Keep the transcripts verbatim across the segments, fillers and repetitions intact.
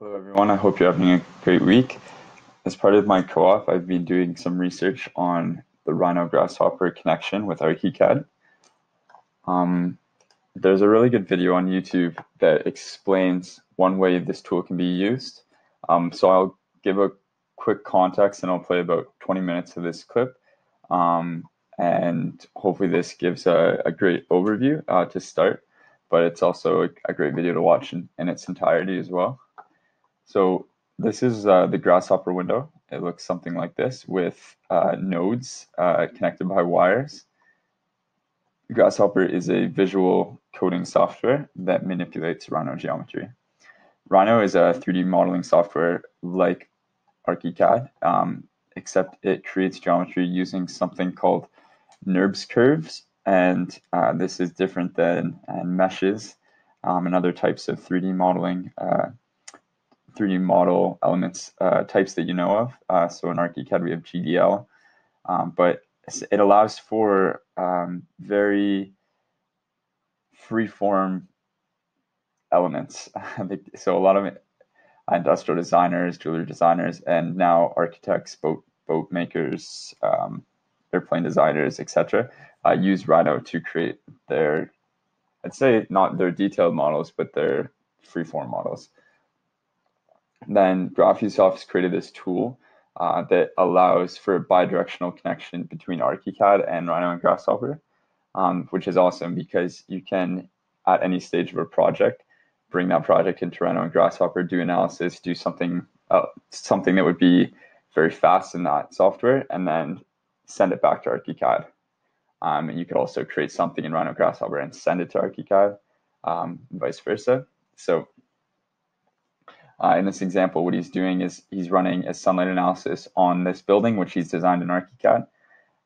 Hello everyone, I hope you're having a great week. As part of my co-op, I've been doing some research on the Rhino Grasshopper connection with ArchiCAD. Um, there's a really good video on YouTube that explains one way this tool can be used. Um, so I'll give a quick context and I'll play about twenty minutes of this clip. Um, and hopefully this gives a, a great overview uh, to start, but it's also a, a great video to watch in, in its entirety as well. So this is uh, the Grasshopper window. It looks something like this with uh, nodes uh, connected by wires. Grasshopper is a visual coding software that manipulates Rhino geometry. Rhino is a three D modeling software like ArchiCAD, um, except it creates geometry using something called NURBS curves. And uh, this is different than and meshes um, and other types of three D modeling uh, three D model elements uh, types that you know of. Uh, so in ArchiCAD, we have G D L, um, but it allows for um, very freeform elements. So a lot of industrial designers, jewelry designers, and now architects, boat, boat makers, um, airplane designers, et cetera, uh, use Rhino to create their, I'd say not their detailed models, but their freeform models. Then Graphisoft's created this tool uh, that allows for a bi-directional connection between ArchiCAD and Rhino and Grasshopper, um, which is awesome because you can, at any stage of a project, bring that project into Rhino and Grasshopper, do analysis, do something, uh, something that would be very fast in that software, and then send it back to ArchiCAD. Um, and you could also create something in Rhino and Grasshopper and send it to ArchiCAD, um, vice versa. So. Uh, in this example, what he's doing is he's running a sunlight analysis on this building, which he's designed in ArchiCAD,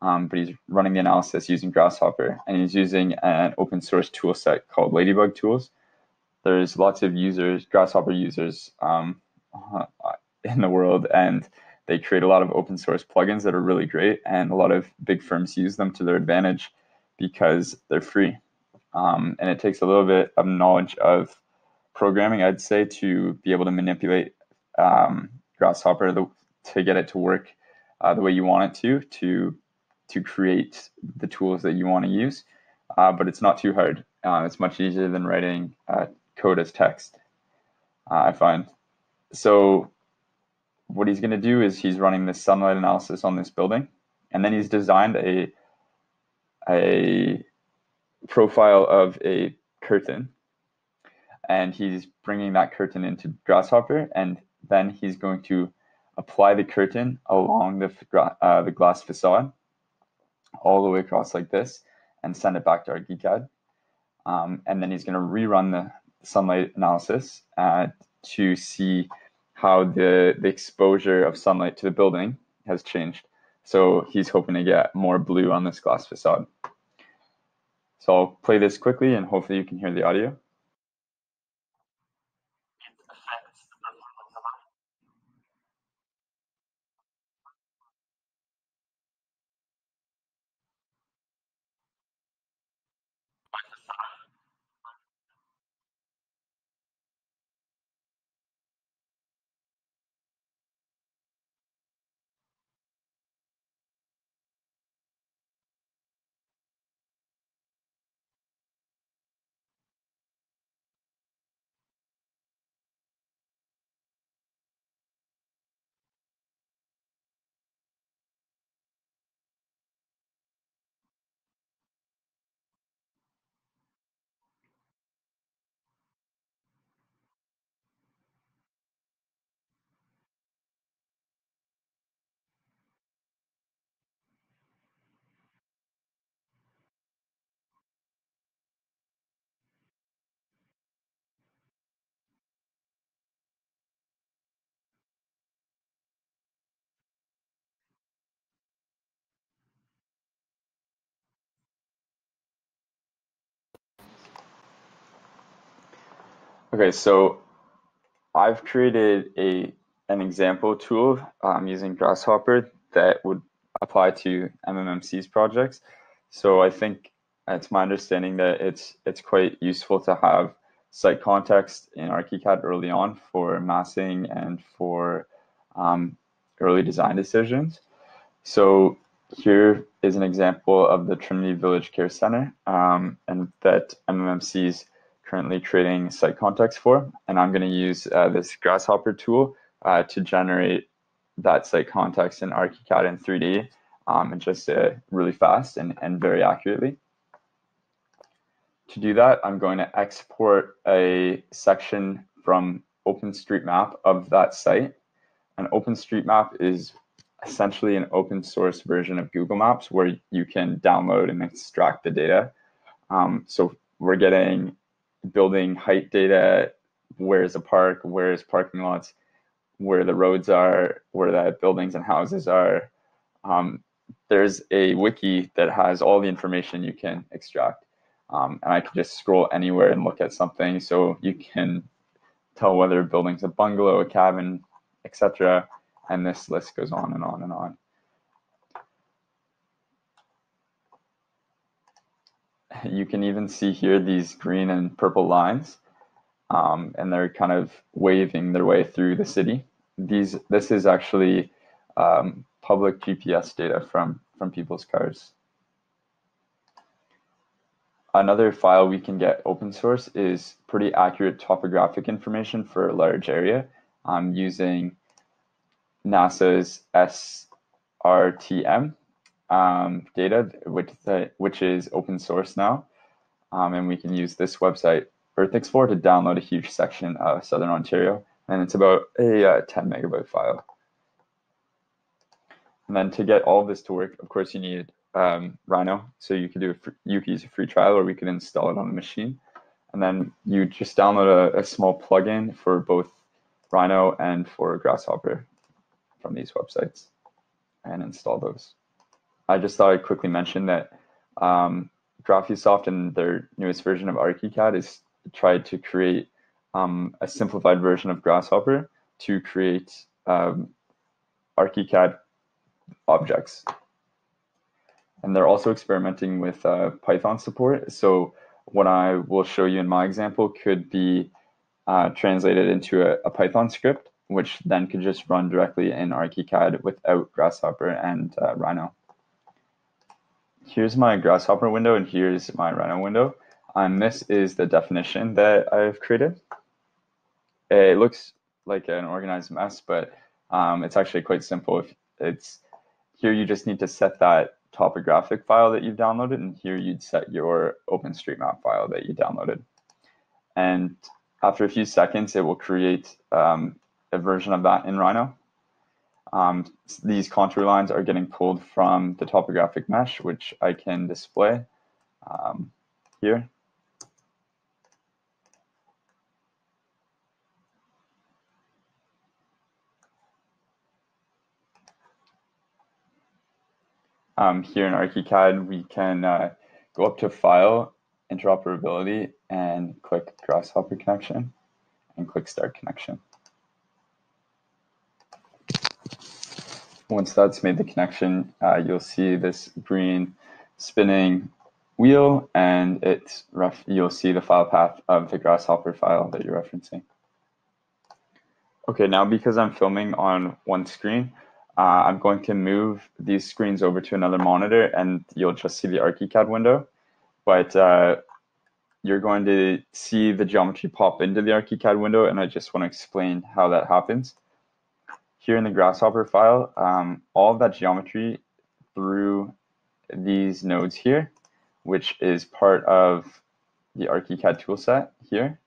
um, but he's running the analysis using Grasshopper, and he's using an open source tool set called Ladybug Tools. There's lots of users, Grasshopper users um, in the world, and they create a lot of open source plugins that are really great, and a lot of big firms use them to their advantage because they're free. Um, and it takes a little bit of knowledge of programming, I'd say, to be able to manipulate um, Grasshopper the, to get it to work uh, the way you want it to, to to create the tools that you want to use. Uh, but it's not too hard. Uh, it's much easier than writing uh, code as text, uh, I find. So what he's going to do is he's running this sunlight analysis on this building, and then he's designed a a profile of a curtain. And he's bringing that curtain into Grasshopper, and then he's going to apply the curtain along the, uh, the glass facade all the way across like this and send it back to ArchiCAD. Um, and then he's going to rerun the sunlight analysis uh, to see how the, the exposure of sunlight to the building has changed. So he's hoping to get more blue on this glass facade. So I'll play this quickly and hopefully you can hear the audio. Okay, so I've created a an example tool um, using Grasshopper that would apply to M M M C's projects. So I think it's my understanding that it's it's quite useful to have site context in ArchiCAD early on for massing and for um, early design decisions. So here is an example of the Trinity Village Care Center um, and that M M M C is currently creating site context for. And I'm going to use uh, this Grasshopper tool uh, to generate that site context in ArchiCAD in three D um, and just uh, really fast and, and very accurately. To do that, I'm going to export a section from OpenStreetMap of that site. And OpenStreetMap is essentially an open source version of Google Maps where you can download and extract the data. Um, so we're getting building height data, where is a park, where is parking lots, where the roads are, where the buildings and houses are. Um, there's a wiki that has all the information you can extract. Um, and I can just scroll anywhere and look at something, so you can tell whether a building's a bungalow, a cabin, et cetera. And this list goes on and on and on. You can even see here these green and purple lines, um, and they're kind of waving their way through the city. These, this is actually um, public G P S data from, from people's cars. Another file we can get open source is pretty accurate topographic information for a large area. I'm using NASA's S R T M um, data, which, the, which is open source now. Um, and we can use this website, Earth Explorer, to download a huge section of Southern Ontario. And it's about a uh, ten megabyte file. And then to get all this to work, of course, you need um, Rhino. So you can, do a free, you can use a free trial, or we can install it on the machine. And then you just download a, a small plugin for both Rhino and for Grasshopper from these websites and install those. I just thought I'd quickly mention that um, Graphisoft and their newest version of ArchiCAD is tried to create um, a simplified version of Grasshopper to create um, ArchiCAD objects. And they're also experimenting with uh, Python support. So what I will show you in my example could be uh, translated into a, a Python script, which then could just run directly in ArchiCAD without Grasshopper and uh, Rhino. Here's my Grasshopper window, and here's my Rhino window. And um, this is the definition that I've created. It looks like an organized mess, but um, it's actually quite simple. If it's here, you just need to set that topographic file that you've downloaded, and here you'd set your OpenStreetMap file that you downloaded. And after a few seconds, it will create um, a version of that in Rhino. Um, these contour lines are getting pulled from the topographic mesh, which I can display um, here. Um, here in ArchiCAD, we can uh, go up to File, Interoperability, and click Grasshopper Connection, and click Start Connection. Once that's made the connection, uh, you'll see this green spinning wheel, and it's ref you'll see the file path of the Grasshopper file that you're referencing. Okay, now because I'm filming on one screen, uh, I'm going to move these screens over to another monitor, and you'll just see the ArchiCAD window. But uh, you're going to see the geometry pop into the ArchiCAD window, and I just want to explain how that happens. Here in the Grasshopper file, um, all of that geometry through these nodes here, which is part of the ArchiCAD toolset here.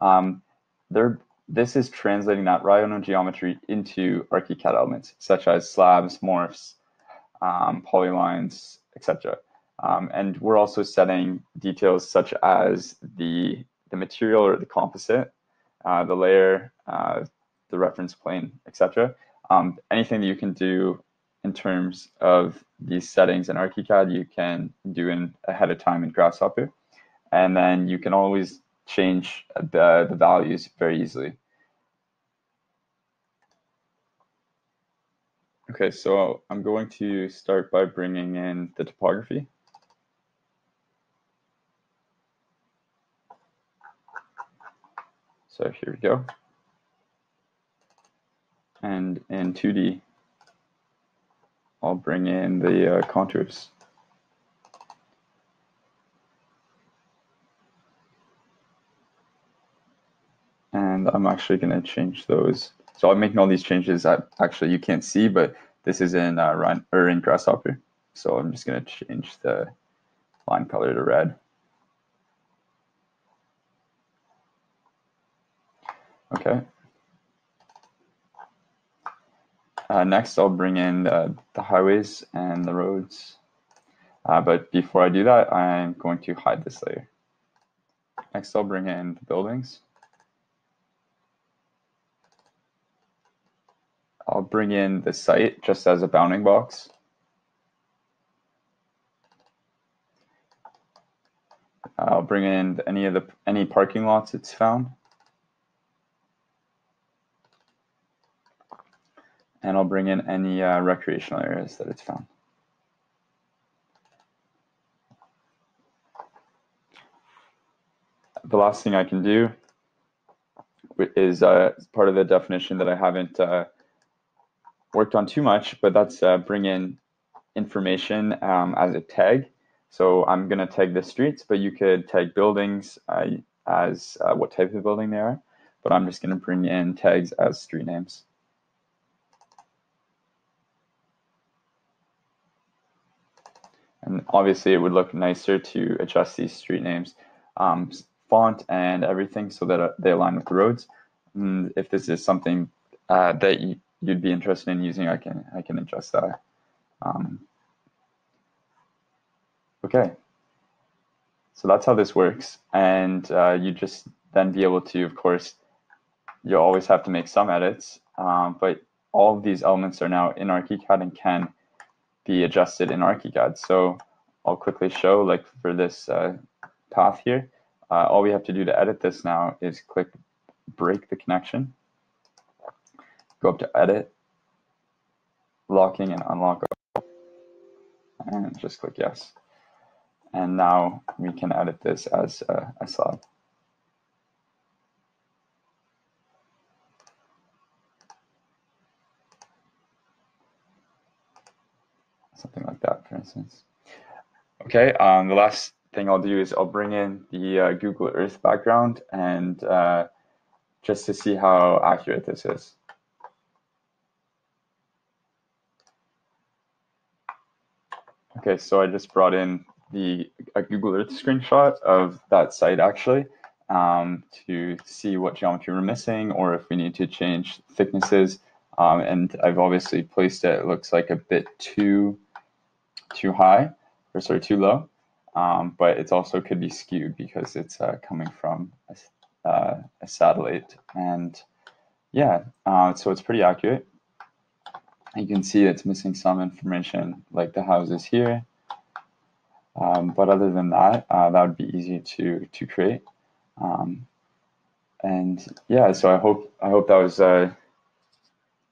Um, there, this is translating that Rhino geometry into ArchiCAD elements, such as slabs, morphs, um, polylines, et cetera. Um, and we're also setting details such as the, the material or the composite, uh, the layer, uh, the reference plane, et cetera. Um, anything that you can do in terms of these settings in ArchiCAD, you can do in ahead of time in Grasshopper. And then you can always change the, the values very easily. Okay, so I'm going to start by bringing in the topography. So here we go. And in two D, I'll bring in the uh, contours. And I'm actually going to change those. So I'm making all these changes that actually you can't see, but this is in uh, Rhino, or in Grasshopper. So I'm just going to change the line color to red. Okay. Uh, next, I'll bring in uh, the highways and the roads. Uh, but before I do that, I'm going to hide this layer. Next, I'll bring in the buildings. I'll bring in the site just as a bounding box. I'll bring in any of the any parking lots it's found. And I'll bring in any uh, recreational areas that it's found. The last thing I can do is uh, part of the definition that I haven't uh, worked on too much, but that's uh, bring in information um, as a tag. So I'm going to tag the streets, but you could tag buildings uh, as uh, what type of building they are. But I'm just going to bring in tags as street names. And obviously, it would look nicer to adjust these street names, um, font and everything so that uh, they align with the roads. And if this is something uh, that you, you'd be interested in using, I can, I can adjust that. Um, okay. So that's how this works. And uh, you just then be able to, of course, you always have to make some edits, um, but all of these elements are now in ArchiCAD and can be adjusted in ArchiCAD. So I'll quickly show, like for this uh, path here, uh, all we have to do to edit this now is click break the connection, go up to edit, locking and unlock, and just click yes. And now we can edit this as uh, a slab. Something like that, for instance. Okay, um, the last thing I'll do is I'll bring in the uh, Google Earth background and uh, just to see how accurate this is. Okay, so I just brought in the a Google Earth screenshot of that site actually um, to see what geometry we're missing or if we need to change thicknesses. Um, and I've obviously placed it, it looks like a bit too too high, or sorry, too low, um, but it also could be skewed because it's uh, coming from a, uh, a satellite. And yeah, uh, so it's pretty accurate. You can see it's missing some information like the houses here. Um, but other than that, uh, that would be easy to, to create. Um, and yeah, so I hope, I hope that was a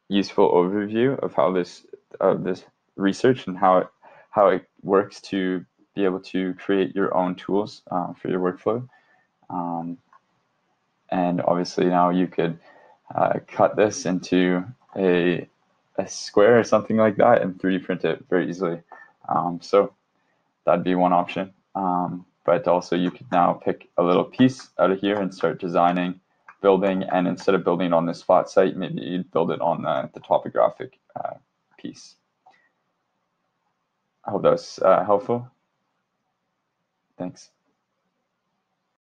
useful overview of how this, uh, this research and how it, how it works to be able to create your own tools uh, for your workflow. Um, and obviously now you could uh, cut this into a, a square or something like that and three D print it very easily. Um, so that'd be one option. Um, but also you could now pick a little piece out of here and start designing building, and instead of building it on this flat site, maybe you'd build it on the, the topographic uh, piece. I hope that was uh, helpful. Thanks.